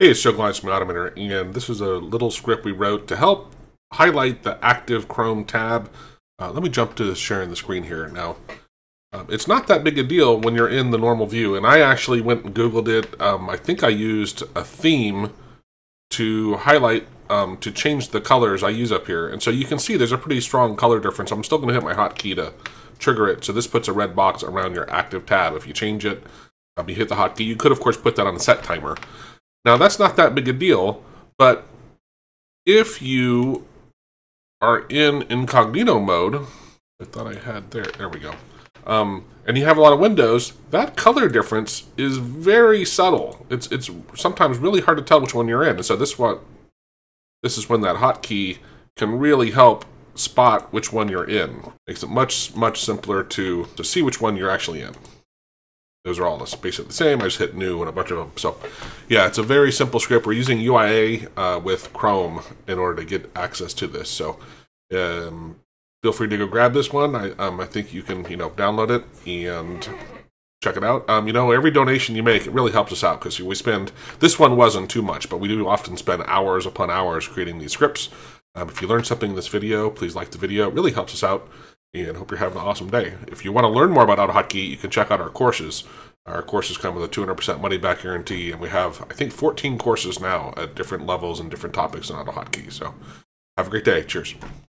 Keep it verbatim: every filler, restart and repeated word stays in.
Hey, it's Joe Glines from Automator, and this is a little script we wrote to help highlight the active Chrome tab. Uh, let me jump to sharing the screen here now. Um, it's not that big a deal when you're in the normal view, and I actually went and Googled it. Um, I think I used a theme to highlight, um, to change the colors I use up here. And so you can see there's a pretty strong color difference. I'm still going to hit my hotkey to trigger it. So this puts a red box around your active tab. If you change it, um, you hit the hotkey. You could, of course, put that on the set timer. Now, that's not that big a deal, but if you are in incognito mode, I thought I had there, there we go, um, and you have a lot of windows, that color difference is very subtle. It's, it's sometimes really hard to tell which one you're in, and so this one, this is when that hotkey can really help spot which one you're in. Makes it much, much simpler to, to see which one you're actually in. Those are all basically the same. I just hit new and a bunch of them. So yeah, it's a very simple script. We're using U I A uh, with Chrome in order to get access to this. So um, feel free to go grab this one. I, um, I think you can, you know, download it and check it out. Um, you know, every donation you make, it really helps us out because we spend, this one wasn't too much, but we do often spend hours upon hours creating these scripts. Um, if you learned something in this video, please like the video. It really helps us out. And hope you're having an awesome day. If you want to learn more about AutoHotkey, you can check out our courses. Our courses come with a two hundred percent money-back guarantee, and we have, I think, fourteen courses now at different levels and different topics in AutoHotkey. So have a great day. Cheers.